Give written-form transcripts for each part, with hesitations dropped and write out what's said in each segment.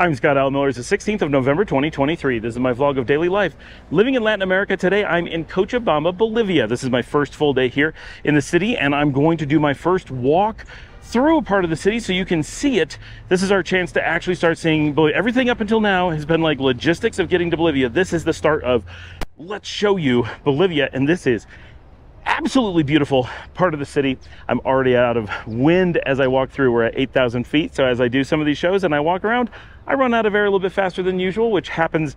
I'm Scott Alan Miller. It's the 16th of November, 2023. This is my vlog of daily life. Living in Latin America today, I'm in Cochabamba, Bolivia. This is my first full day here in the city, and I'm going to do my first walk through a part of the city so you can see it. This is our chance to actually start seeing Bolivia. Everything up until now has been like logistics of getting to Bolivia. This is the start of, let's show you Bolivia, and this is absolutely beautiful part of the city. I'm already out of wind as I walk through. We're at 8,000 feet. So as I do some of these shows and I walk around, I run out of air a little bit faster than usual, which happens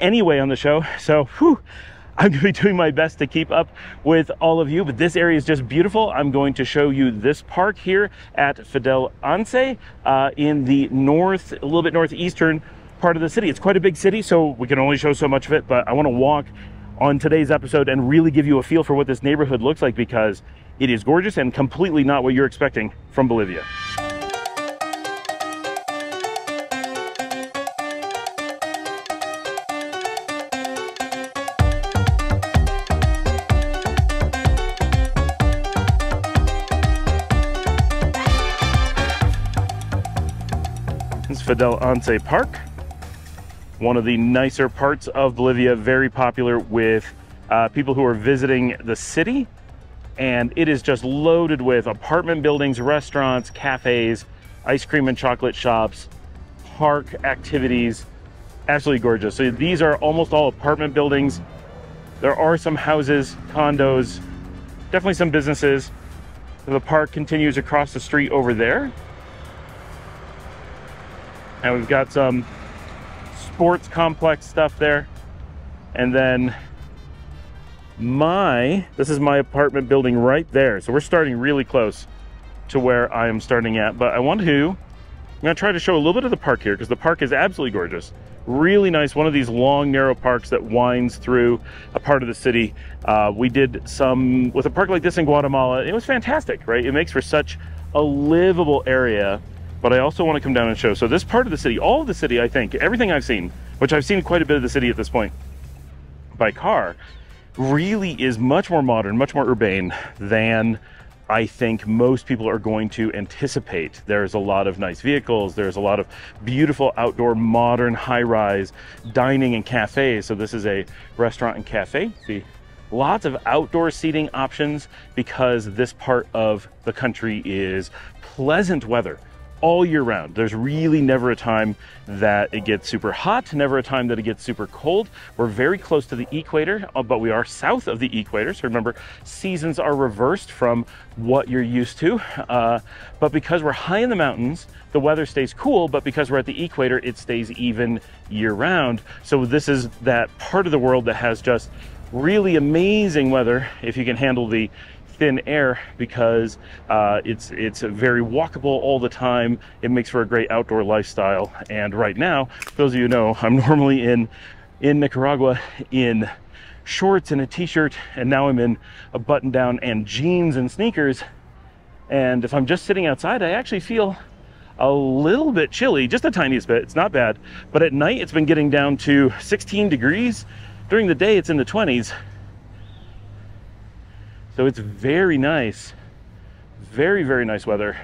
anyway on the show. So whew, I'm going to be doing my best to keep up with all of you, but this area is just beautiful. I'm going to show you this park here at Fidel Anze in the north, a little bit northeastern part of the city. It's quite a big city, so we can only show so much of it, but I want to walk on today's episode and really give you a feel for what this neighborhood looks like, because it is gorgeous and completely not what you're expecting from Bolivia. This is Fidel Anze Park. One of the nicer parts of Bolivia, very popular with people who are visiting the city. And it is just loaded with apartment buildings, restaurants, cafes, ice cream and chocolate shops, park activities, absolutely gorgeous. So these are almost all apartment buildings. There are some houses, condos, definitely some businesses. The park continues across the street over there. And we've got some sports complex stuff there. And then this is my apartment building right there. So we're starting really close to where I am starting at, but I'm gonna try to show a little bit of the park here because the park is absolutely gorgeous. Really nice, one of these long, narrow parks that winds through a part of the city. We did some, with a park like this in Guatemala, it was fantastic, right? It makes for such a livable area. But I also want to come down and show. So this part of the city, all of the city, I think, everything I've seen, which I've seen quite a bit of the city at this point by car, really is much more modern, much more urbane than I think most people are going to anticipate. There's a lot of nice vehicles. There's a lot of beautiful outdoor, modern, high-rise dining and cafes. So this is a restaurant and cafe. See, lots of outdoor seating options because this part of the country is pleasant weather all year round. There's really never a time that it gets super hot, never a time that it gets super cold. We're very close to the equator, but we are south of the equator. So remember, seasons are reversed from what you're used to. But because we're high in the mountains, the weather stays cool, but because we're at the equator, it stays even year round. So this is that part of the world that has just really amazing weather if you can handle the thin air, because it's very walkable all the time. It makes for a great outdoor lifestyle. And right now, for those of you who know, I'm normally in Nicaragua in shorts and a t-shirt, and now I'm in a button down and jeans and sneakers. And if I'm just sitting outside, I actually feel a little bit chilly, just the tiniest bit. It's not bad, but at night it's been getting down to 16 degrees. During the day it's in the 20s. So it's very nice, very, very nice weather.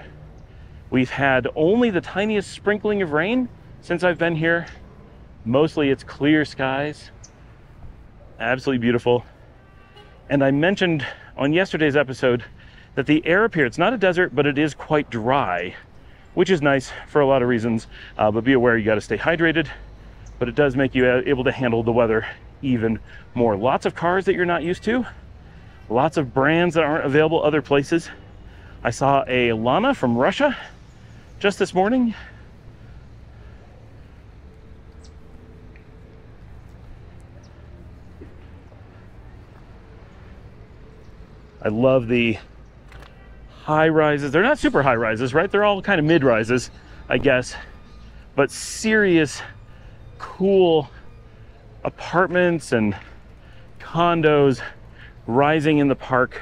We've had only the tiniest sprinkling of rain since I've been here. Mostly it's clear skies, absolutely beautiful. And I mentioned on yesterday's episode that the air up here, it's not a desert, but it is quite dry, which is nice for a lot of reasons, but be aware you gotta stay hydrated, but it does make you able to handle the weather even more. Lots of cars that you're not used to. Lots of brands that aren't available other places. I saw a Lada from Russia just this morning. I love the high rises. They're not super high rises, right? They're all kind of mid rises, I guess, but serious, cool apartments and condos rising in the park,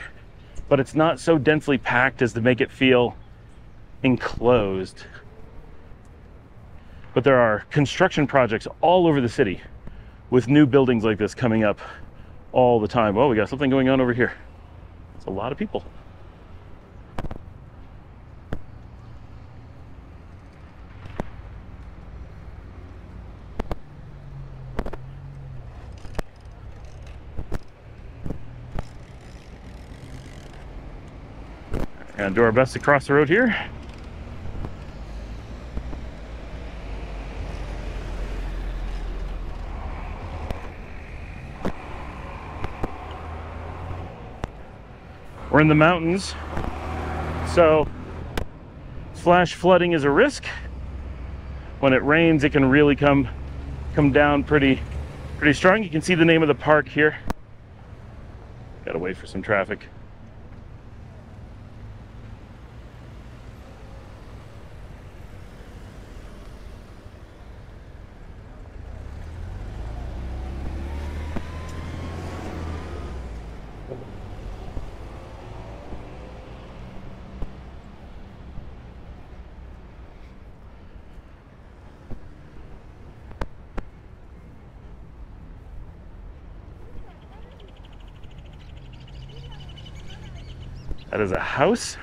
but it's not so densely packed as to make it feel enclosed. But there are construction projects all over the city with new buildings like this coming up all the time. Oh, we got something going on over here. It's a lot of people. Gonna do our best to cross the road here. We're in the mountains, so flash flooding is a risk. When it rains, it can really come down pretty strong. You can see the name of the park here. Gotta wait for some traffic. That is a house.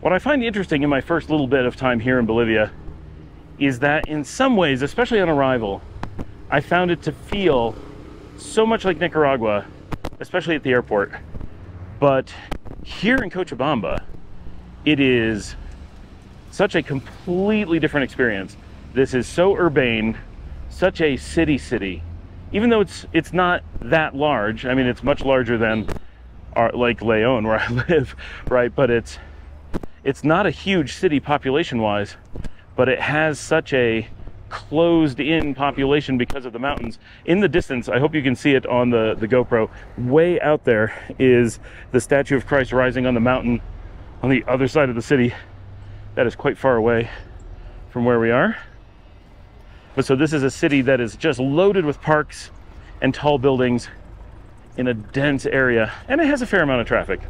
What I find interesting in my first little bit of time here in Bolivia is that in some ways, especially on arrival, I found it to feel so much like Nicaragua, especially at the airport. But here in Cochabamba, it is such a completely different experience. This is so urbane, such a city. Even though it's not that large. I mean, it's much larger than Lake León where I live, right? But it's not a huge city population-wise, but it has such a closed-in population because of the mountains. In the distance, I hope you can see it on the GoPro, way out there is the statue of Christ rising on the mountain on the other side of the city. That is quite far away from where we are. But so this is a city that is just loaded with parks and tall buildings in a dense area. And it has a fair amount of traffic.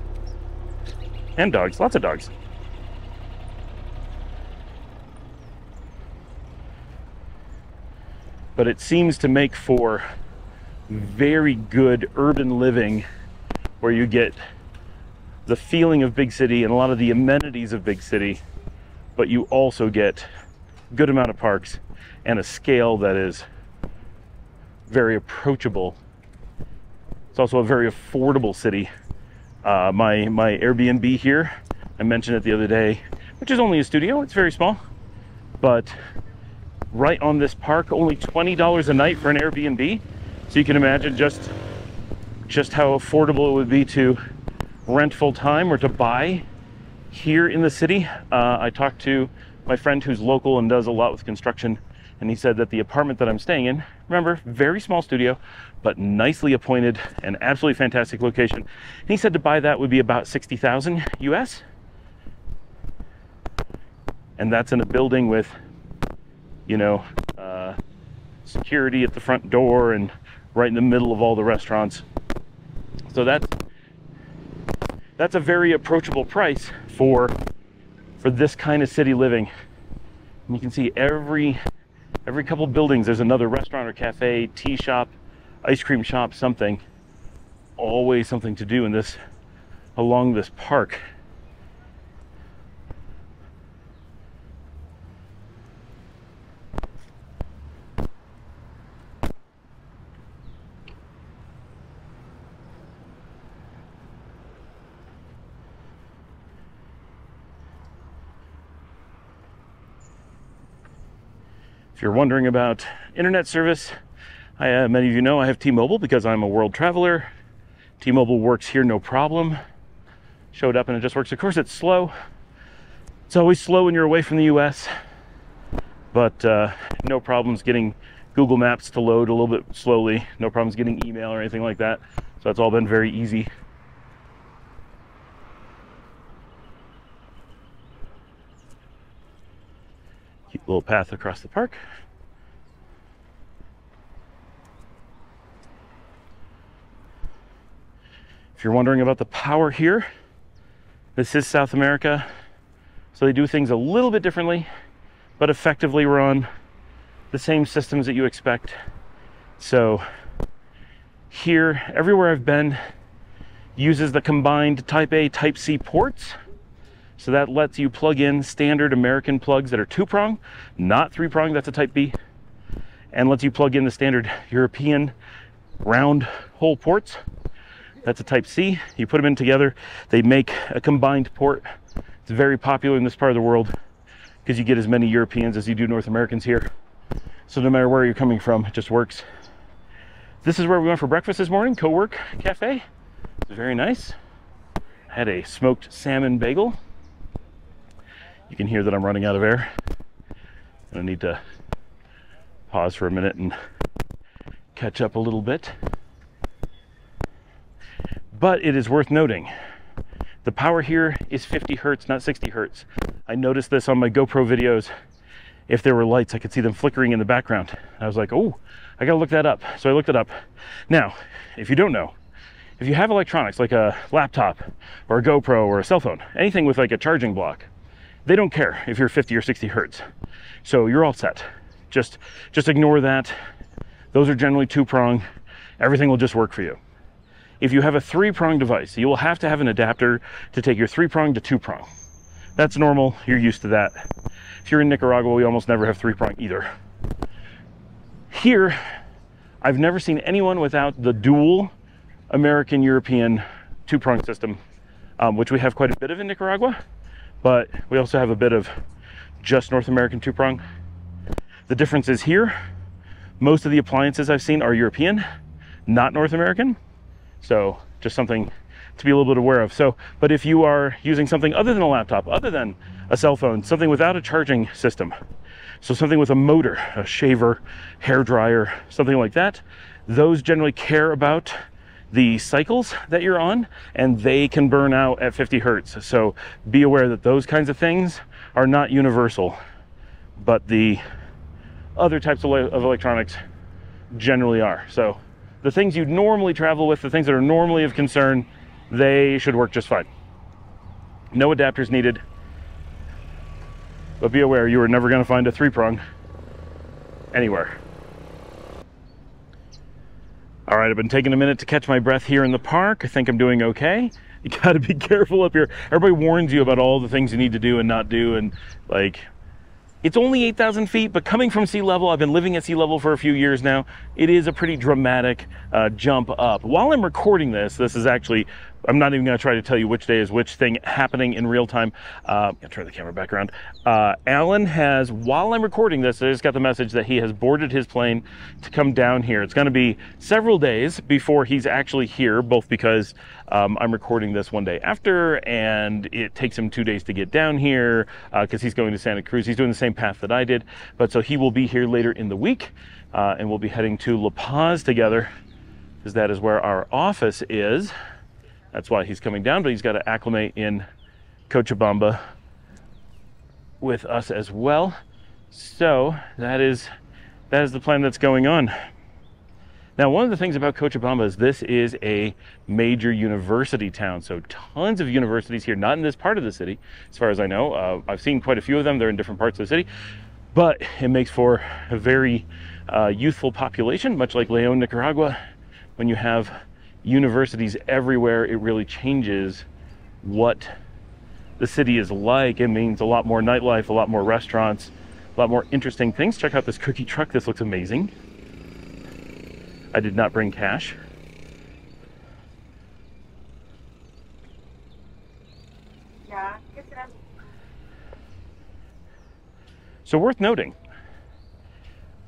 And dogs, lots of dogs. But it seems to make for very good urban living where you get the feeling of big city and a lot of the amenities of big city, but you also get a good amount of parks and a scale that is very approachable. It's also a very affordable city. My Airbnb here, I mentioned it the other day, which is only a studio, it's very small, but right on this park, only $20 a night for an Airbnb. So you can imagine just how affordable it would be to rent full time or to buy here in the city. I talked to my friend who's local and does a lot with construction, and he said that the apartment that I'm staying in, remember, very small studio, but nicely appointed and absolutely fantastic location. And he said to buy that would be about 60,000 US. And that's in a building with, you know, security at the front door and right in the middle of all the restaurants. So that's a very approachable price for this kind of city living. And you can see every couple buildings, there's another restaurant or cafe, tea shop, ice cream shop, something. Always something to do in this, along this park. If you're wondering about internet service, many of you know I have T-Mobile because I'm a world traveler. T-Mobile works here, no problem. Showed up and it just works. Of course, it's slow. It's always slow when you're away from the US, but no problems getting Google Maps to load a little bit slowly. No problems getting email or anything like that. So it's all been very easy. Little path across the park. If you're wondering about the power here, this is South America, so they do things a little bit differently, but effectively we're on the same systems that you expect. So here, everywhere I've been uses the combined Type A, Type C ports. So that lets you plug in standard American plugs that are 2-prong, not 3-prong, that's a type B, and lets you plug in the standard European round hole ports. That's a type C. You put them in together, they make a combined port. It's very popular in this part of the world because you get as many Europeans as you do North Americans here. So no matter where you're coming from, it just works. This is where we went for breakfast this morning, Co-Work Cafe. It's very nice. I had a smoked salmon bagel. You can hear that I'm running out of air. I need to pause for a minute and catch up a little bit. But it is worth noting, the power here is 50 hertz, not 60 hertz. I noticed this on my GoPro videos. If there were lights, I could see them flickering in the background. I was like, oh, I gotta look that up. So I looked it up. Now, if you don't know, if you have electronics like a laptop or a GoPro or a cell phone, anything with like a charging block, they don't care if you're 50 or 60 hertz. So you're all set. Just ignore that. Those are generally 2-prong. Everything will just work for you. If you have a 3-prong device, you will have to have an adapter to take your 3-prong to 2-prong. That's normal, you're used to that. If you're in Nicaragua, we almost never have 3-prong either. Here, I've never seen anyone without the dual American-European 2-prong system, which we have quite a bit of in Nicaragua, but we also have a bit of just North American 2-prong. The difference is here, most of the appliances I've seen are European, not North American. So just something to be a little bit aware of. So, but if you are using something other than a laptop, other than a cell phone, something without a charging system, so something with a motor, a shaver, hair dryer, something like that, those generally care about the cycles that you're on and they can burn out at 50 hertz. So be aware that those kinds of things are not universal, but the other types of electronics generally are. So the things you'd normally travel with, the things that are normally of concern, they should work just fine. No adapters needed, but be aware you are never going to find a 3-prong anywhere. All right, I've been taking a minute to catch my breath here in the park. I think I'm doing okay. You got to be careful up here. Everybody warns you about all the things you need to do and not do, and like, it's only 8,000 feet, but coming from sea level, I've been living at sea level for a few years now, it is a pretty dramatic jump up. While I'm recording this, this is actually, I'm not even going to try to tell you which day is which thing happening in real time. I'm going to turn the camera back around. Alan has, while I'm recording this, I just got the message that he has boarded his plane to come down here. It's going to be several days before he's actually here, both because I'm recording this one day after, and it takes him 2 days to get down here because he's going to Santa Cruz. He's doing the same path that I did, but so he will be here later in the week, and we'll be heading to La Paz together because that is where our office is. That's why he's coming down, but he's got to acclimate in Cochabamba with us as well. So that is the plan that's going on. Now, one of the things about Cochabamba is this is a major university town. So tons of universities here, not in this part of the city, as far as I know. I've seen quite a few of them. They're in different parts of the city, but it makes for a very youthful population, much like León, Nicaragua. When you have universities everywhere, it really changes what the city is like. It means a lot more nightlife, a lot more restaurants, a lot more interesting things. Check out this cookie truck. This looks amazing. I did not bring cash. Yeah. So worth noting,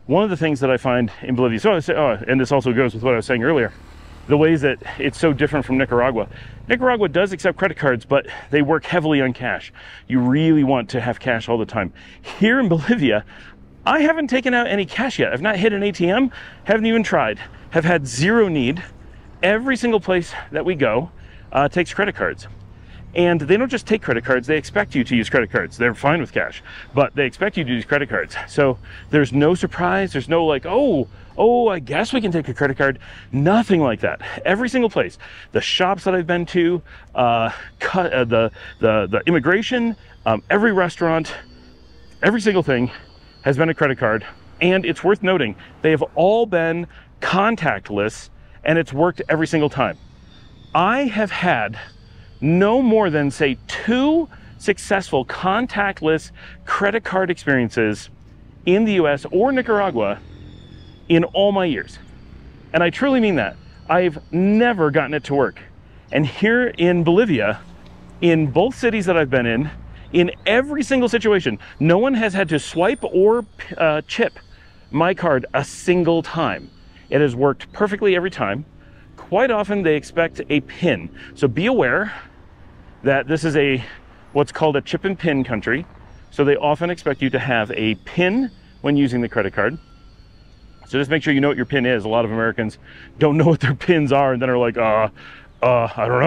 one of the things that I find in Bolivia, and this also goes with what I was saying earlier, the ways that it's so different from Nicaragua. Nicaragua does accept credit cards, but they work heavily on cash. You really want to have cash all the time. Here in Bolivia, I haven't taken out any cash yet. I've not hit an ATM, haven't even tried, have had zero need. Every single place that we go takes credit cards. And they don't just take credit cards, they expect you to use credit cards. They're fine with cash, but they expect you to use credit cards. So there's no surprise, there's no like, oh, I guess we can take a credit card. Nothing like that. Every single place, the shops that I've been to, the immigration, every restaurant, every single thing has been a credit card. And it's worth noting, they have all been contactless and it's worked every single time. I have had no more than say 2 successful contactless credit card experiences in the US or Nicaragua in all my years. And I truly mean that. I've never gotten it to work. And here in Bolivia, in both cities that I've been in every single situation, no one has had to swipe or chip my card a single time. It has worked perfectly every time. Quite often they expect a PIN. So be aware that this is a what's called a chip and PIN country. So they often expect you to have a PIN when using the credit card. So just make sure you know what your PIN is. A lot of Americans don't know what their PINs are and then are like, I don't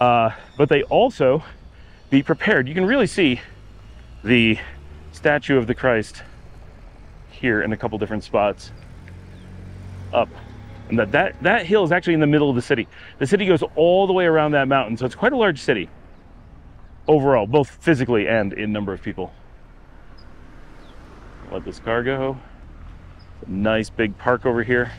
know. But they also be prepared. You can really see the statue of the Christ here in a couple different spots up. And that hill is actually in the middle of the city. The city goes all the way around that mountain. So it's quite a large city overall, both physically and in number of people. Let this car go. Nice big park over here.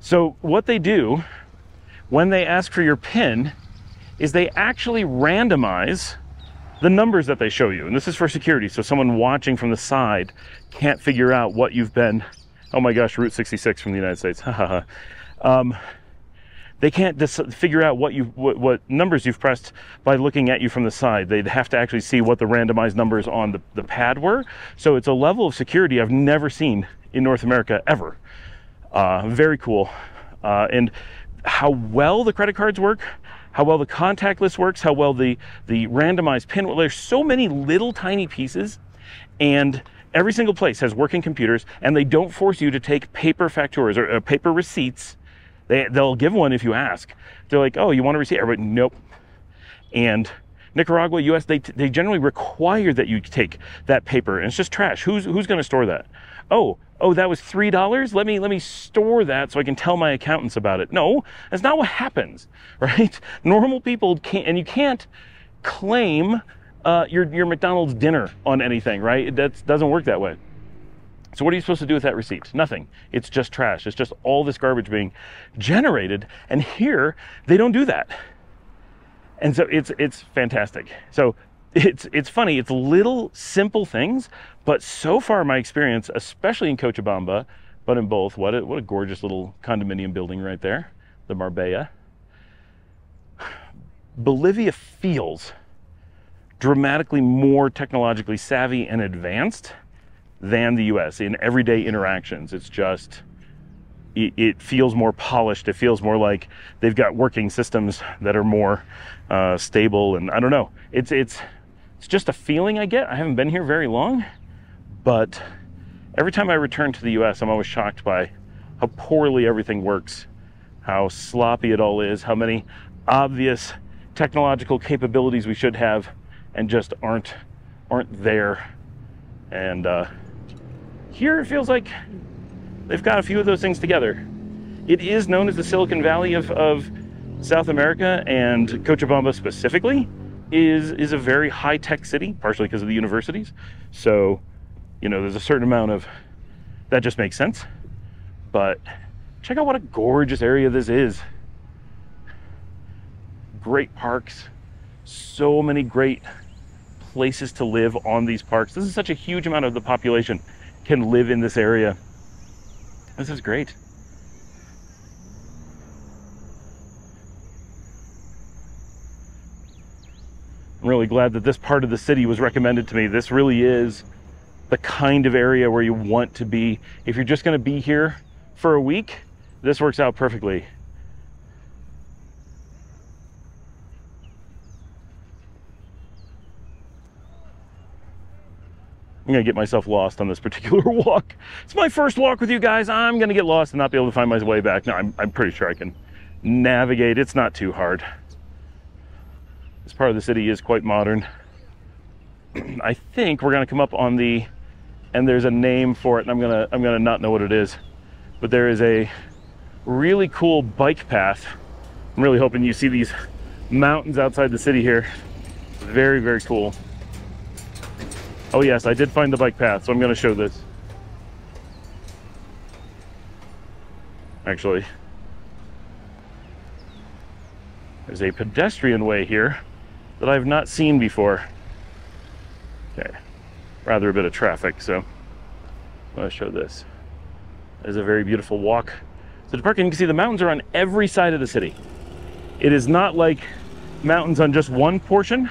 So what they do when they ask for your PIN is they actually randomize the numbers that they show you. And this is for security. So someone watching from the side can't figure out what you've been. Oh my gosh, Route 66 from the United States. They can't figure out what numbers you've pressed by looking at you from the side. They'd have to actually see what the randomized numbers on the pad were. So it's a level of security I've never seen in North America ever. Very cool. And how well the credit cards work, how well the contactless works, how well the randomized PIN, well, there's so many little tiny pieces, and every single place has working computers, and they don't force you to take paper facturas or paper receipts. They'll give one if you ask. They're like, oh, you want a receipt? Everybody, nope. And Nicaragua, US, they generally require that you take that paper, and it's just trash. Who's going to store that? Oh, that was $3? Let me store that so I can tell my accountants about it. No, that's not what happens, right? Normal people can't, and you can't claim your McDonald's dinner on anything, right? That doesn't work that way. So what are you supposed to do with that receipt? Nothing. It's just trash. It's just all this garbage being generated. And here they don't do that. And so it's fantastic. So it's funny. It's little simple things, but so far my experience, especially in Cochabamba, but in both, what a gorgeous little condominium building right there, the Marbella. Bolivia feels dramatically more technologically savvy and advanced than the US in everyday interactions. It's just, it feels more polished. It feels more like they've got working systems that are more stable. And I don't know, it's just a feeling I get. I haven't been here very long, but every time I return to the US, I'm always shocked by how poorly everything works, how sloppy it all is, how many obvious technological capabilities we should have and just aren't there. And here it feels like they've got a few of those things together. It is known as the Silicon Valley of South America, and Cochabamba specifically is a very high-tech city, partially because of the universities. So, you know, there's a certain amount of that just makes sense. But check out what a gorgeous area this is. Great parks, so many great places to live on these parks. This is such a huge amount of the population can live in this area. This is great. I'm really glad that this part of the city was recommended to me. This really is the kind of area where you want to be. If you're just going to be here for a week, this works out perfectly. I'm gonna get myself lost on this particular walk. It's my first walk with you guys. I'm gonna get lost and not be able to find my way back. No, I'm pretty sure I can navigate. It's not too hard. This part of the city is quite modern. I think we're gonna come up on the, and there's a name for it, and I'm gonna not know what it is, but there is a really cool bike path. I'm really hoping you see these mountains outside the city here. Very, very cool. Oh yes, I did find the bike path, so I'm going to show this. actually. There's a pedestrian way here that I've not seen before. Okay, rather a bit of traffic, so I'm gonna show this. That is a very beautiful walk. So to park, and you can see the mountains are on every side of the city. It is not like mountains on just one portion.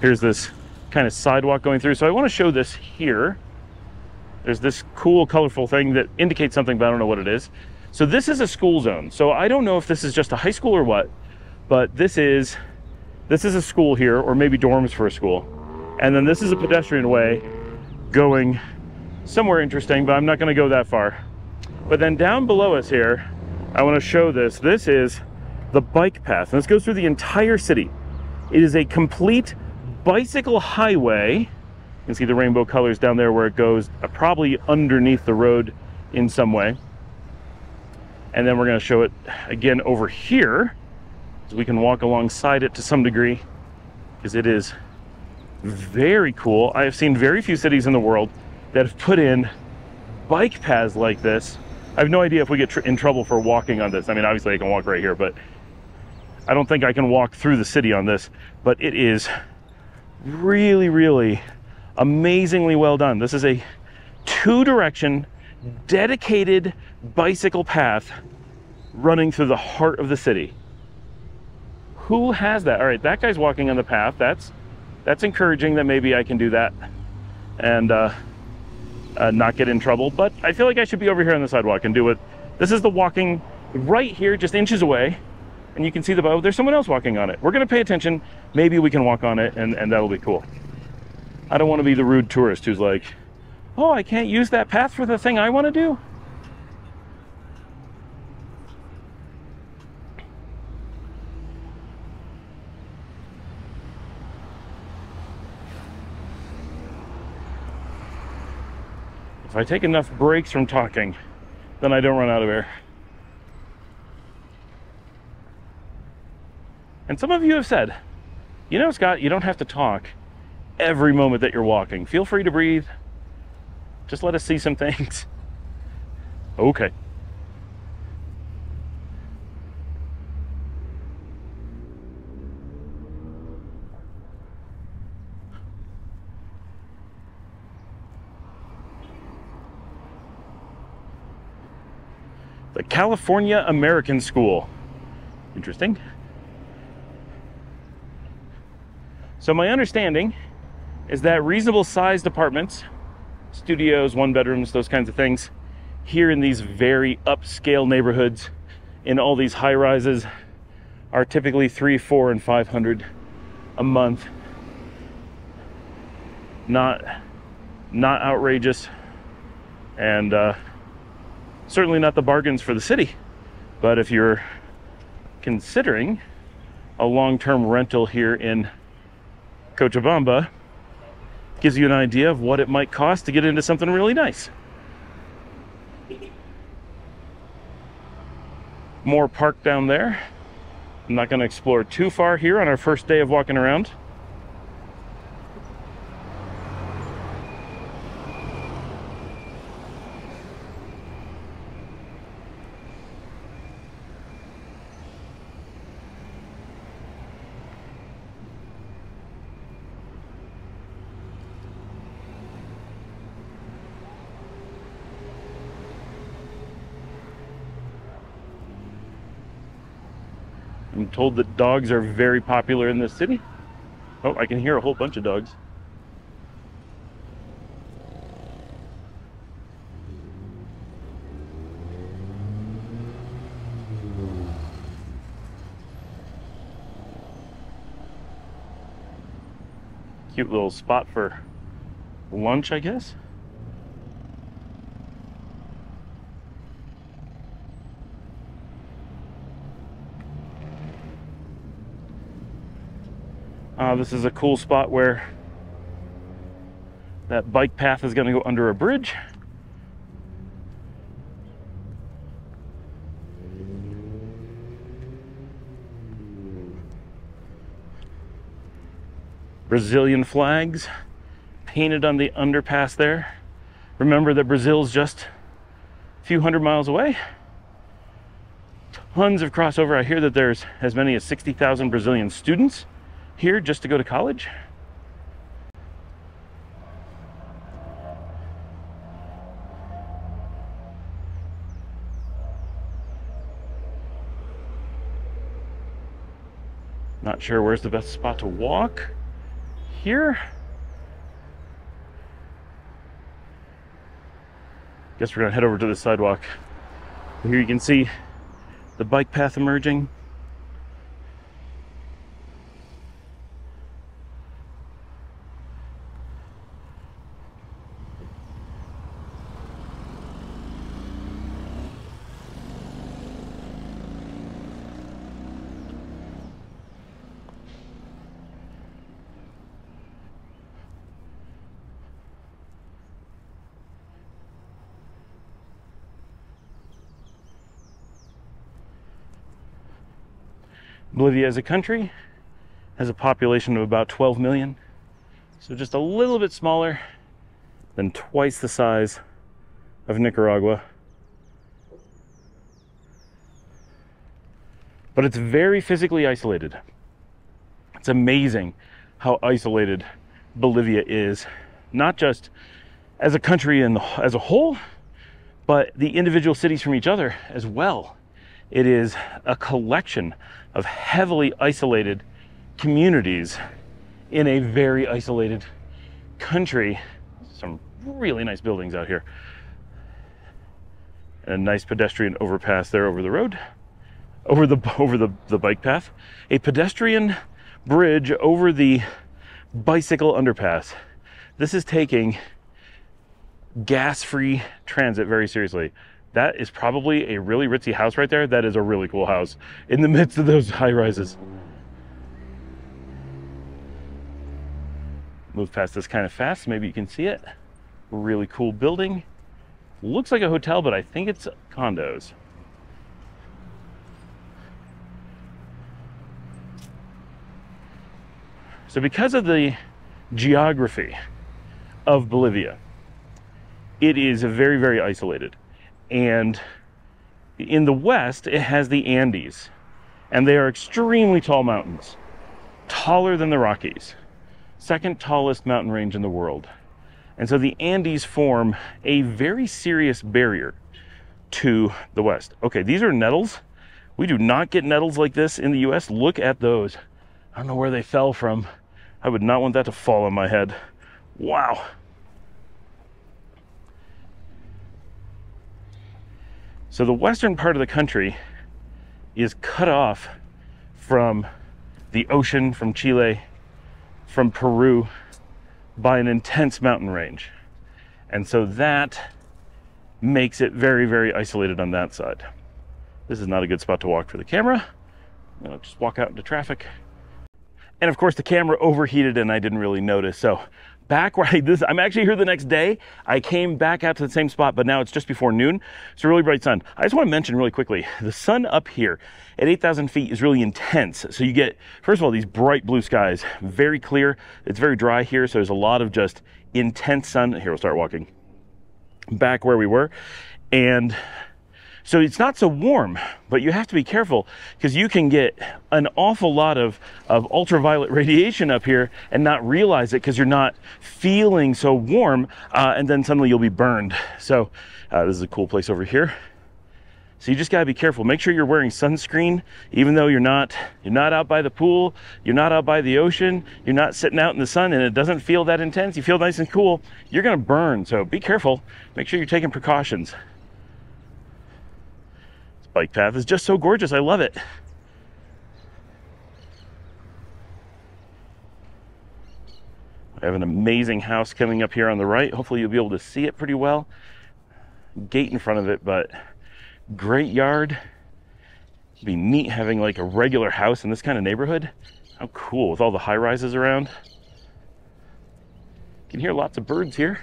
Here's this kind of sidewalk going through. So I want to show this here. There's this cool, colorful thing that indicates something, but I don't know what it is. So this is a school zone. So I don't know if this is just a high school or what, but this is a school here, or maybe dorms for a school. And then this is a pedestrian way going somewhere interesting, but I'm not going to go that far. But then down below us here, I want to show this. This is the bike path, and this goes through the entire city. It is a complete bicycle highway. You can see the rainbow colors down there where it goes, probably underneath the road in some way. And then we're going to show it again over here, so we can walk alongside it to some degree, because it is very cool. I have seen very few cities in the world that have put in bike paths like this. I have no idea if we get in trouble for walking on this. I mean, obviously I can walk right here, but I don't think I can walk through the city on this. But it is really, really amazingly well done. This is a two-direction dedicated bicycle path running through the heart of the city. Who has that? All right, that guy's walking on the path. That's encouraging that maybe I can do that and not get in trouble. But I feel like I should be over here on the sidewalk and do it. This is the walking right here, just inches away. And you can see the boat. There's someone else walking on it. We're going to pay attention. Maybe we can walk on it, and that'll be cool. I don't want to be the rude tourist who's like, oh, I can't use that path for the thing I want to do. If I take enough breaks from talking, then I don't run out of air. And some of you have said, you know, Scott, you don't have to talk every moment that you're walking. Feel free to breathe. Just let us see some things. Okay. The California American School. Interesting. So my understanding is that reasonable sized apartments, studios, one bedrooms, those kinds of things, here in these very upscale neighborhoods, in all these high rises, are typically 300, 400, and 500 a month. Not outrageous, and certainly not the bargains for the city. But if you're considering a long-term rental here in Cochabamba, it gives you an idea of what it might cost to get into something really nice. More park down there. I'm not going to explore too far here on our first day of walking around. I'm told that dogs are very popular in this city. Oh, I can hear a whole bunch of dogs. Cute little spot for lunch, I guess. This is a cool spot where that bike path is going to go under a bridge. Brazilian flags painted on the underpass there. Remember that Brazil's just a few hundred miles away. tons of crossover. I hear that there's as many as 60,000 Brazilian students here just to go to college. Not sure where's the best spot to walk here. Guess we're gonna head over to the sidewalk. Here you can see the bike path emerging. Bolivia as a country has a population of about 12 million, so just a little bit smaller than twice the size of Nicaragua. But it's very physically isolated. It's amazing how isolated Bolivia is, not just as a country and as a whole, but the individual cities from each other as well. It is a collection of heavily isolated communities in a very isolated country. Some really nice buildings out here. And a nice pedestrian overpass there over the road, over the bike path. A pedestrian bridge over the bicycle underpass. This is taking gas-free transit very seriously. That is probably a really ritzy house right there. That is a really cool house in the midst of those high rises. Move past this kind of fast, maybe you can see it. Really cool building. Looks like a hotel, but I think it's condos. So because of the geography of Bolivia, it is very, very isolated. And in the west, it has the Andes, and they are extremely tall mountains, taller than the Rockies, second tallest mountain range in the world. And so the Andes form a very serious barrier to the west. Okay, these are nettles. We do not get nettles like this in the US. Look at those. I don't know where they fell from. I would not want that to fall on my head. Wow. So the western part of the country is cut off from the ocean, from Chile, from Peru, by an intense mountain range. And so that makes it very, very isolated on that side. This is not a good spot to walk for the camera. I'll just walk out into traffic. And of course the camera overheated and I didn't really notice. So back where I'm actually here the next day. I came back out to the same spot, but now it's just before noon. It's a really bright sun. I just want to mention really quickly, the sun up here at 8,000 feet is really intense. So you get, first of all, these bright blue skies, very clear. It's very dry here. So there's a lot of just intense sun. Here, we'll start walking back where we were. And so it's not so warm, but you have to be careful because you can get an awful lot of ultraviolet radiation up here and not realize it because you're not feeling so warm, and then suddenly you'll be burned. So this is a cool place over here. So you just gotta be careful. Make sure you're wearing sunscreen, even though you're not out by the pool, you're not out by the ocean, you're not sitting out in the sun and it doesn't feel that intense. You feel nice and cool. You're gonna burn, so be careful. Make sure you're taking precautions. Bike path is just so gorgeous. I love it. I have an amazing house coming up here on the right. Hopefully you'll be able to see it pretty well. Gate in front of it, but great yard. It'd be neat having like a regular house in this kind of neighborhood. How cool with all the high rises around. You can hear lots of birds here.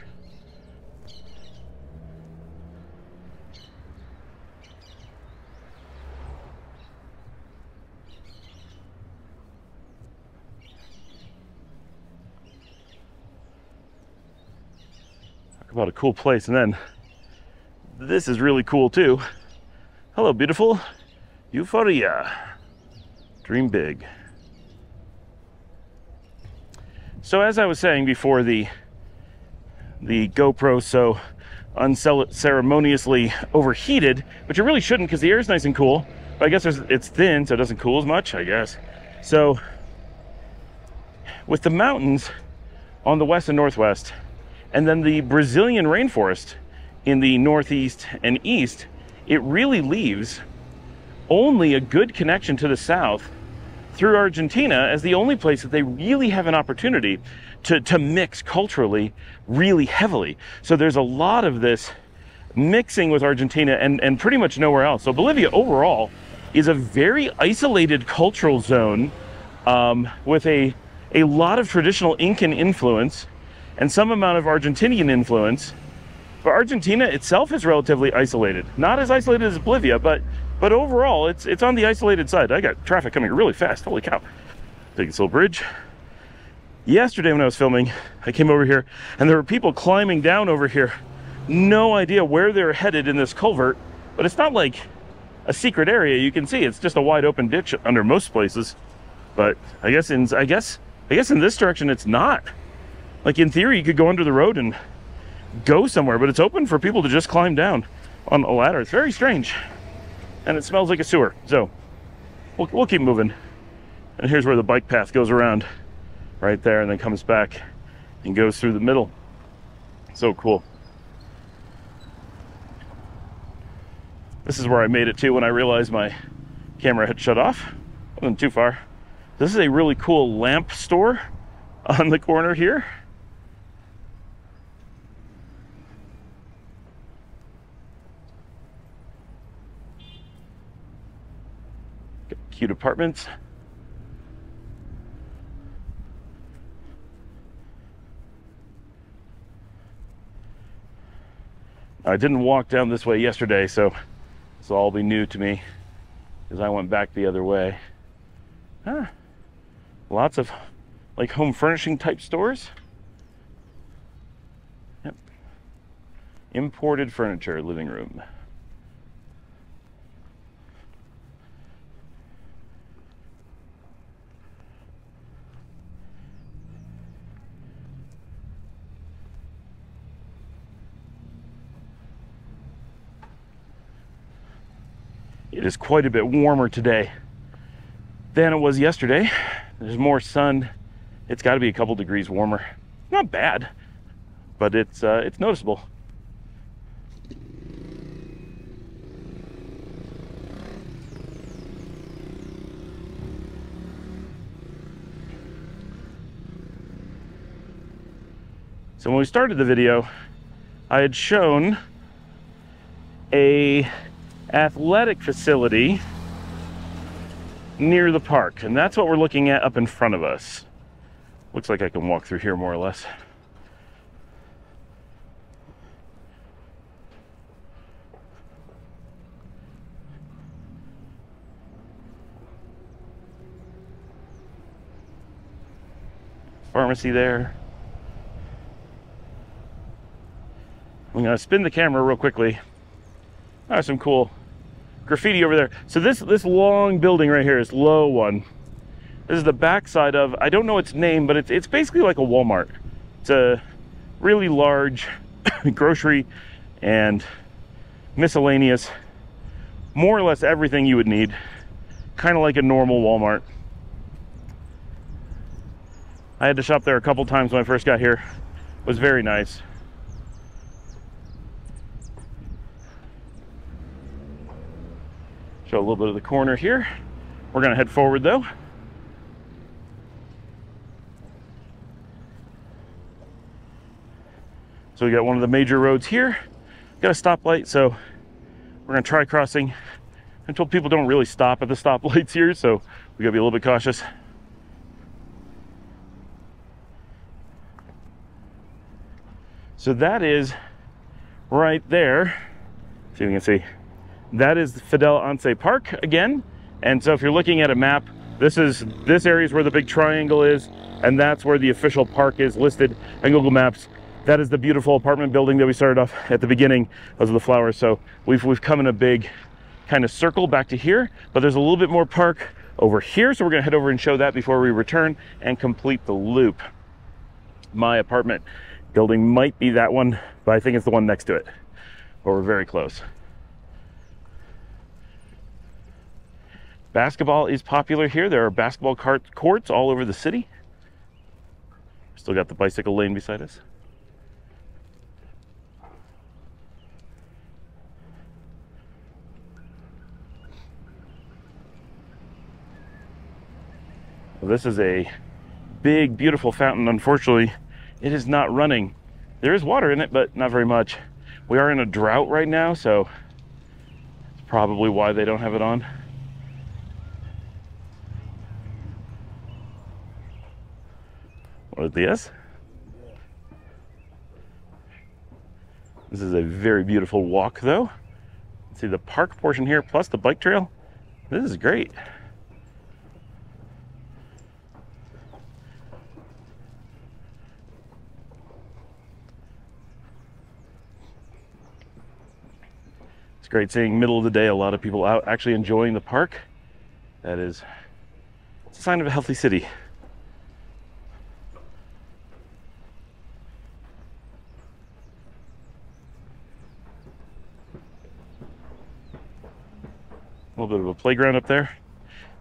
About a cool place. And then this is really cool too. Hello, beautiful. Euphoria. Dream big. So as I was saying before the GoPro so unceremoniously overheated, but you really shouldn't because the air is nice and cool. But I guess it's thin, so it doesn't cool as much, I guess. So with the mountains on the west and northwest, and then the Brazilian rainforest in the northeast and east, it really leaves only a good connection to the south through Argentina as the only place that they really have an opportunity to mix culturally really heavily. So there's a lot of this mixing with Argentina and pretty much nowhere else. So Bolivia overall is a very isolated cultural zone with a lot of traditional Incan influence and some amount of Argentinian influence. But Argentina itself is relatively isolated. Not as isolated as Bolivia, but overall, it's on the isolated side. I got traffic coming really fast, holy cow. Take this little bridge. Yesterday when I was filming, I came over here and there were people climbing down over here. No idea where they're headed in this culvert, but it's not like a secret area. You can see it's just a wide open ditch under most places. But I guess in this direction, it's not. Like in theory, you could go under the road and go somewhere, but it's open for people to just climb down on a ladder. It's very strange. And it smells like a sewer. So we'll keep moving. And here's where the bike path goes around right there and then comes back and goes through the middle. So cool. This is where I made it to when I realized my camera had shut off. Wasn't too far. This is a really cool lamp store on the corner here. Cute apartments. I didn't walk down this way yesterday, so this will all be new to me because I went back the other way. Huh. Lots of like home furnishing type stores. Yep. Imported furniture, living room. It is quite a bit warmer today than it was yesterday. There's more sun. It's got to be a couple degrees warmer. Not bad, but it's noticeable. So when we started the video, I had shown a athletic facility near the park, and that's what we're looking at up in front of us. Looks like I can walk through here more or less. Pharmacy there. I'm gonna spin the camera real quickly. There's some cool graffiti over there. So this long building right here is low one. This is the backside of, I don't know its name, but it's basically like a Walmart. It's a really large grocery and miscellaneous, more or less everything you would need. Kind of like a normal Walmart. I had to shop there a couple times when I first got here. It was very nice. Show a little bit of the corner here. We're gonna head forward though. So we got one of the major roads here. Got a stoplight, so we're gonna try crossing. I'm told people don't really stop at the stoplights here, so we gotta be a little bit cautious. So that is right there. See if you can see. That is Fidel Anze Park again. And so if you're looking at a map, this area is where the big triangle is, and that's where the official park is listed on Google Maps. That is the beautiful apartment building that we started off at the beginning. Those are the flowers. So we've come in a big kind of circle back to here, but there's a little bit more park over here. So we're gonna head over and show that before we return and complete the loop. My apartment building might be that one, but I think it's the one next to it, but we're very close. Basketball is popular here. There are basketball courts all over the city. Still got the bicycle lane beside us. Well, this is a big, beautiful fountain. Unfortunately, it is not running. There is water in it, but not very much. We are in a drought right now, so it's probably why they don't have it on. This is a very beautiful walk though. See the park portion here plus the bike trail. This is great. It's great seeing middle of the day a lot of people out actually enjoying the park. That is, it's a sign of a healthy city. A little bit of a playground up there.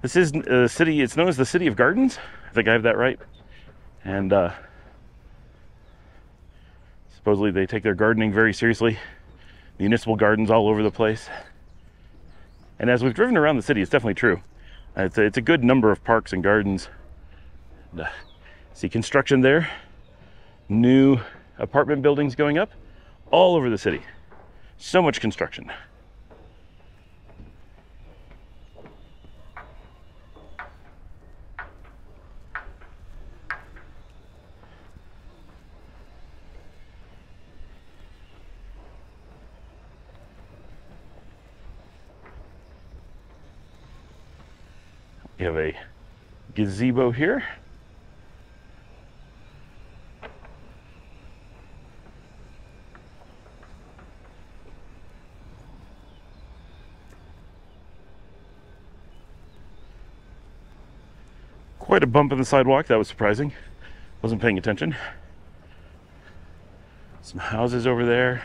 This is a city, it's known as the City of Gardens. I think I have that right. And supposedly they take their gardening very seriously. Municipal gardens all over the place. And as we've driven around the city, it's definitely true. It's a good number of parks and gardens. And, see construction there. New apartment buildings going up all over the city. So much construction. We have a gazebo here. Quite a bump in the sidewalk. That was surprising. Wasn't paying attention. Some houses over there.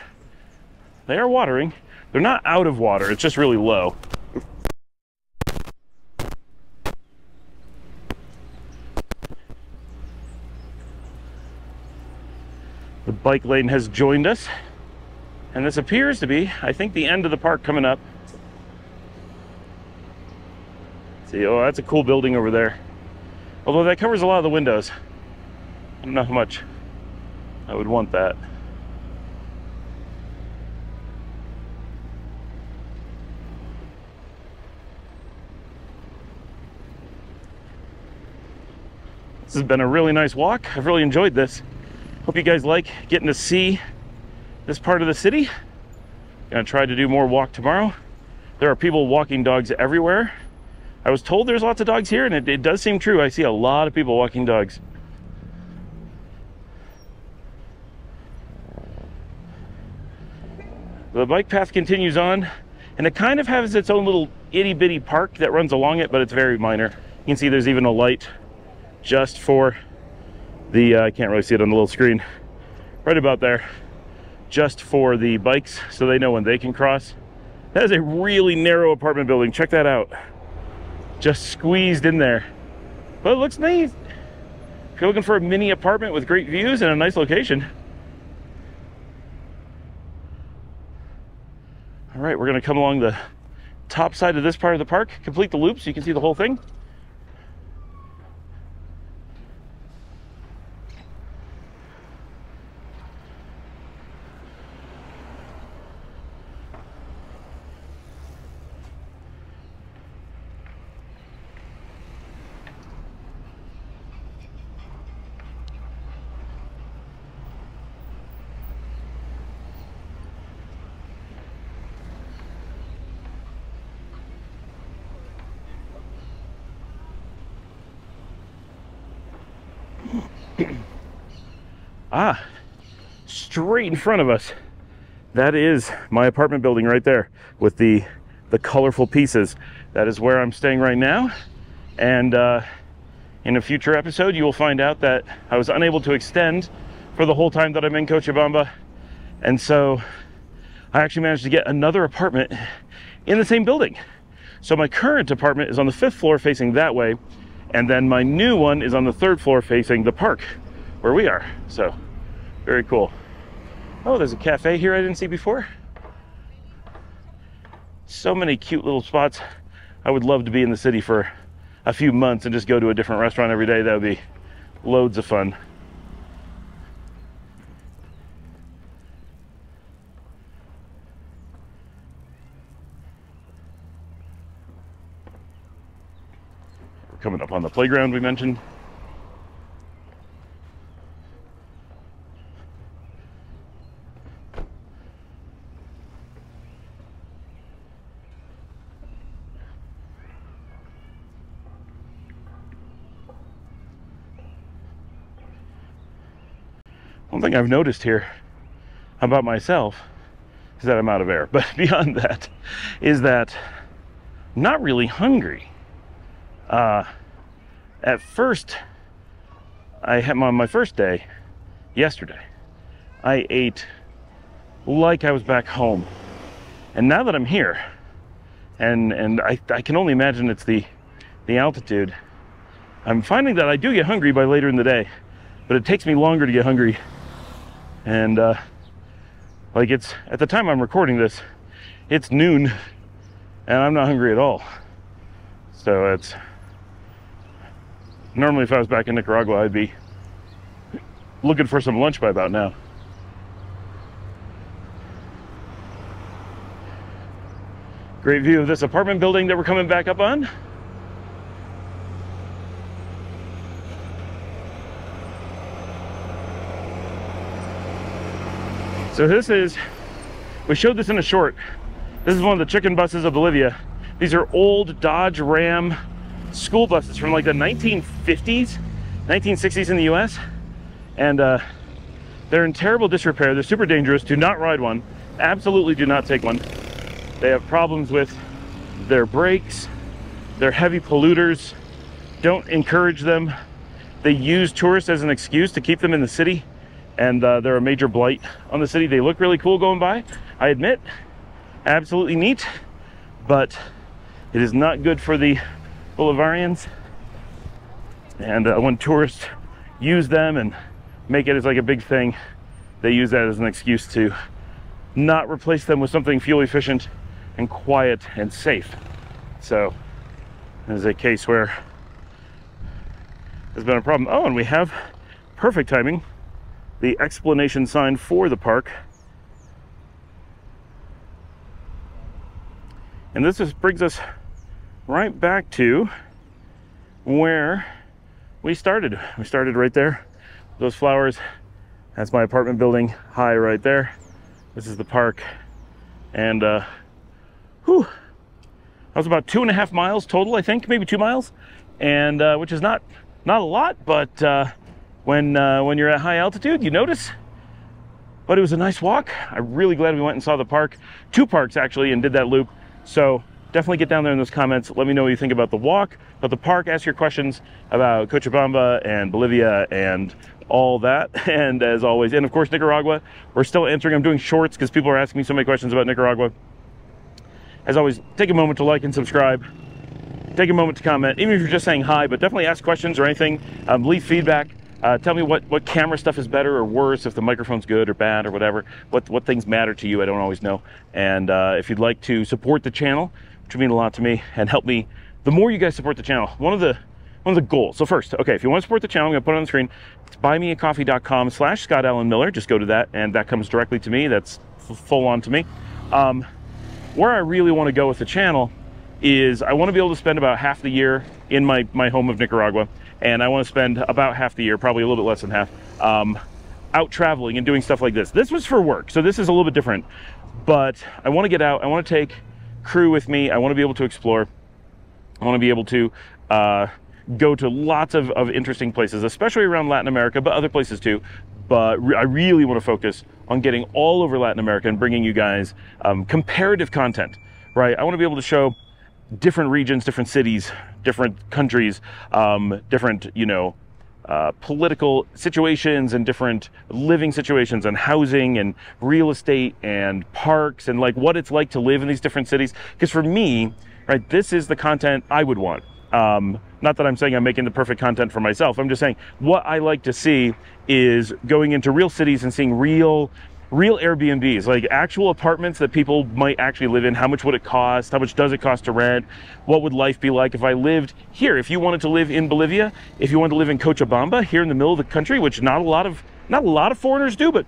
They are watering. They're not out of water. It's just really low. The bike lane has joined us, and this appears to be, I think, the end of the park coming up. See, oh, that's a cool building over there. Although that covers a lot of the windows. I don't know how much I would want that. This has been a really nice walk. I've really enjoyed this. Hope you guys like getting to see this part of the city. Gonna try to do more walk tomorrow. There are people walking dogs everywhere. I was told there's lots of dogs here, and it does seem true. I see a lot of people walking dogs. The bike path continues on, and it kind of has its own little itty bitty park that runs along it, but it's very minor. You can see there's even a light just for the I can't really see it on the little screen right about there, just for the bikes so they know when they can cross. That is a really narrow apartment building. Check that out, just squeezed in there, but it looks nice. If you're looking for a mini apartment with great views and a nice location. All right, we're going to come along the top side of this part of the park, complete the loop so you can see the whole thing. Ah, straight in front of us. That is my apartment building right there with the the colorful pieces. That is where I'm staying right now, and in a future episode you will find out that I was unable to extend for the whole time that I'm in Cochabamba, and so I actually managed to get another apartment in the same building. So my current apartment is on the 5th floor facing that way, and then my new one is on the 3rd floor facing the park where we are. So very cool. Oh, there's a cafe here I didn't see before. So many cute little spots. I would love to be in the city for a few months and just go to a different restaurant every day. That would be loads of fun. We're coming up on the playground we mentioned. One thing I've noticed here about myself is that I'm out of air, but beyond that is that I'm not really hungry. At first, on my first day, yesterday, I ate like I was back home. And now that I'm here, and I can only imagine it's the altitude, I'm finding that I do get hungry by later in the day, but it takes me longer to get hungry. And like it's, at the time I'm recording this, it's noon and I'm not hungry at all. So it's, normally if I was back in Nicaragua, I'd be looking for some lunch by about now. Great view of this apartment building that we're coming back up on. So this is, we showed this in a short, this is one of the chicken buses of Bolivia. These are old Dodge Ram school buses from like the 1950s, 1960s in the US. And they're in terrible disrepair. They're super dangerous. Do not ride one. Absolutely do not take one. They have problems with their brakes. They're heavy polluters. Don't encourage them. They use tourists as an excuse to keep them in the city. And they're a major blight on the city. They look really cool going by, I admit. Absolutely neat, but it is not good for the Bolivarians. And when tourists use them and make it as like a big thing, they use that as an excuse to not replace them with something fuel efficient and quiet and safe. So there's a case where there's been a problem. Oh, and we have perfect timing. The explanation sign for the park. And this just brings us right back to where we started. We started right there. Those flowers, that's my apartment building high right there. This is the park. And whew, that was about 2.5 miles total, I think, maybe 2 miles. And which is not a lot, but when you're at high altitude, you notice. But it was a nice walk. I'm really glad we went and saw the park. 2 parks actually, and did that loop. So definitely get down there in those comments. Let me know what you think about the walk, about the park. Ask your questions about Cochabamba and Bolivia and all that. And as always, and of course, Nicaragua, we're still answering. I'm doing shorts because people are asking me so many questions about Nicaragua. As always, take a moment to like and subscribe. Take a moment to comment, even if you're just saying hi, but definitely ask questions or anything. Leave feedback. Tell me what camera stuff is better or worse, if the microphone's good or bad or whatever, what things matter to you. I don't always know. And if you'd like to support the channel, which would mean a lot to me and help me, the more you guys support the channel, one of the goals. So first, okay, if you want to support the channel, I'm going to put it on the screen. It's buymeacoffee.com/Scott Alan Miller. Just go to that and that comes directly to me. That's full on to me. Where I really want to go with the channel is I want to be able to spend about half the year in my home of Nicaragua. And I want to spend about half the year, probably a little bit less than half, out traveling and doing stuff like this. This was for work, so this is a little bit different. But I want to get out. I want to take crew with me. I want to be able to explore. I want to be able to go to lots of interesting places, especially around Latin America, but other places too. But I really want to focus on getting all over Latin America and bringing you guys comparative content. right? I want to be able to show different regions, different cities, different countries, different, political situations and different living situations and housing and real estate and parks and like what it's like to live in these different cities. Because for me, right, this is the content I would want. Not that I'm saying I'm making the perfect content for myself. I'm just saying what I like to see is going into real cities and seeing real Airbnbs, like actual apartments that people might actually live in. How much would it cost? How much does it cost to rent? What would life be like if I lived here? If you wanted to live in Bolivia, if you wanted to live in Cochabamba, here in the middle of the country, which not a lot of foreigners do, but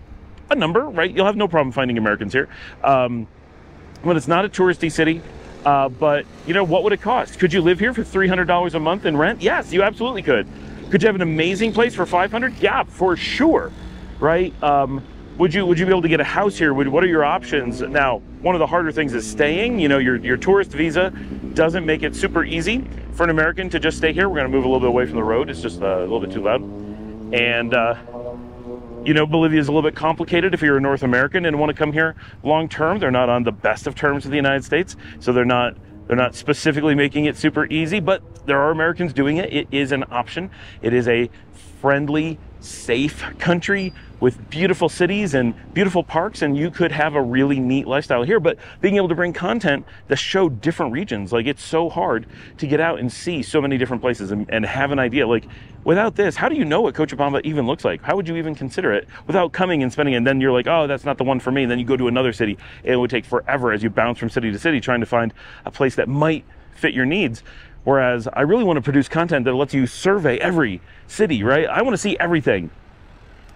a number, right? You'll have no problem finding Americans here. But it's not a touristy city. But you know, what would it cost? Could you live here for $300 a month in rent? Yes, you absolutely could. Could you have an amazing place for $500? Yeah, for sure, right? Would you be able to get a house here? What are your options? Now, one of the harder things is staying. You know, your tourist visa doesn't make it super easy for an American to just stay here. We're gonna move a little bit away from the road. It's just a little bit too loud. And you know, Bolivia is a little bit complicated if you're a North American and want to come here long term. They're not on the best of terms with the United States, so they're not specifically making it super easy, but there are Americans doing it. It is an option. It is a friendly, safe country with beautiful cities and beautiful parks, and you could have a really neat lifestyle here. But being able to bring content that show different regions, like it's so hard to get out and see so many different places and have an idea. Like without this, how do you know what Cochabamba even looks like? How would you even consider it without coming and spending? And then you're like, oh, that's not the one for me. And then you go to another city. It would take forever as you bounce from city to city trying to find a place that might fit your needs. Whereas I really want to produce content that lets you survey every city, right? I want to see everything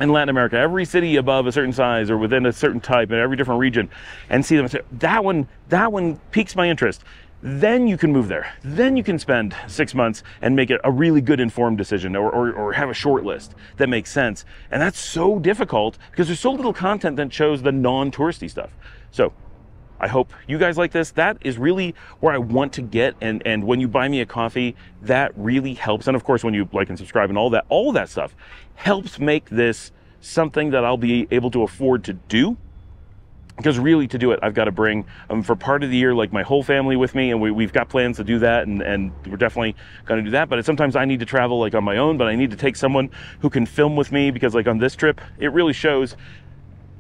in Latin America, every city above a certain size or within a certain type in every different region, and see them and say, that one piques my interest. Then you can move there. Then you can spend 6 months and make it a really good informed decision, or have a short list that makes sense. And that's so difficult because there's so little content that shows the non-touristy stuff. So I hope you guys like this. That is really where I want to get. And when you buy me a coffee, that really helps. And of course, when you like and subscribe and all that stuff helps make this something that I'll be able to afford to do. Because really to do it, I've got to bring, for part of the year, like my whole family with me, and we've got plans to do that, and we're definitely going to do that. But sometimes I need to travel like on my own, but I need to take someone who can film with me, because like on this trip, it really shows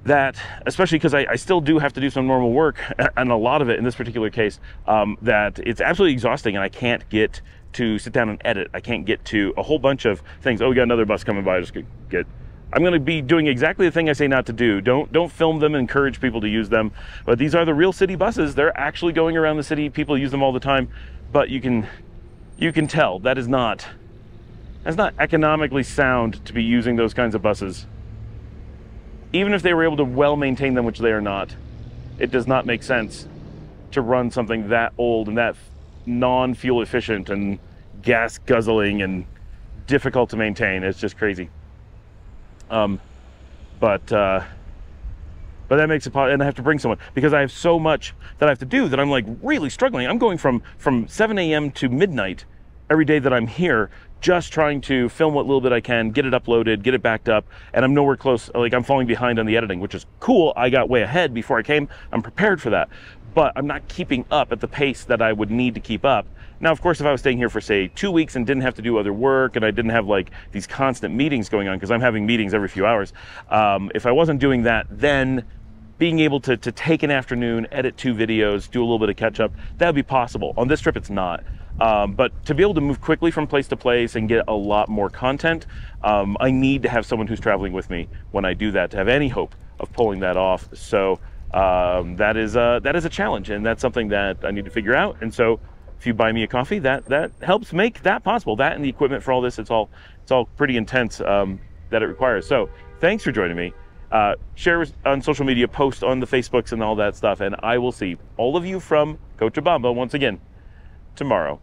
that, especially because I still do have to do some normal work, and a lot of it in this particular case, that it's absolutely exhausting, and I can't get to sit down and edit. I can't get to a whole bunch of things. Oh, we got another bus coming by. I'm going to be doing exactly the thing I say not to do. Don't film them, encourage people to use them. But these are the real city buses. They're actually going around the city. People use them all the time, but you can tell that is not, that's not economically sound to be using those kinds of buses. Even if they were able to well maintain them, which they are not, it does not make sense to run something that old and that non-fuel efficient and gas guzzling and difficult to maintain. It's just crazy. But that makes it possible, and I have to bring someone because I have so much that I have to do that I'm like really struggling. I'm going from 7 a.m. to midnight every day that I'm here, just trying to film what little bit I can, get it uploaded, get it backed up, and I'm nowhere close. Like I'm falling behind on the editing, which is cool. I got way ahead before I came. I'm prepared for that, but I'm not keeping up at the pace that I would need to keep up. Now, of course, if I was staying here for say 2 weeks and didn't have to do other work, and I didn't have like these constant meetings going on, because I'm having meetings every few hours. If I wasn't doing that, then being able to take an afternoon, edit 2 videos, do a little bit of catch up, that would be possible. On this trip, it's not. But to be able to move quickly from place to place and get a lot more content, I need to have someone who's traveling with me when I do that to have any hope of pulling that off. So that is a challenge, and that's something that I need to figure out. And so if you buy me a coffee, that helps make that possible. That and the equipment for all this, it's all pretty intense that it requires. So thanks for joining me. Share on social media, post on the Facebooks and all that stuff, and I will see all of you from Cochabamba once again tomorrow.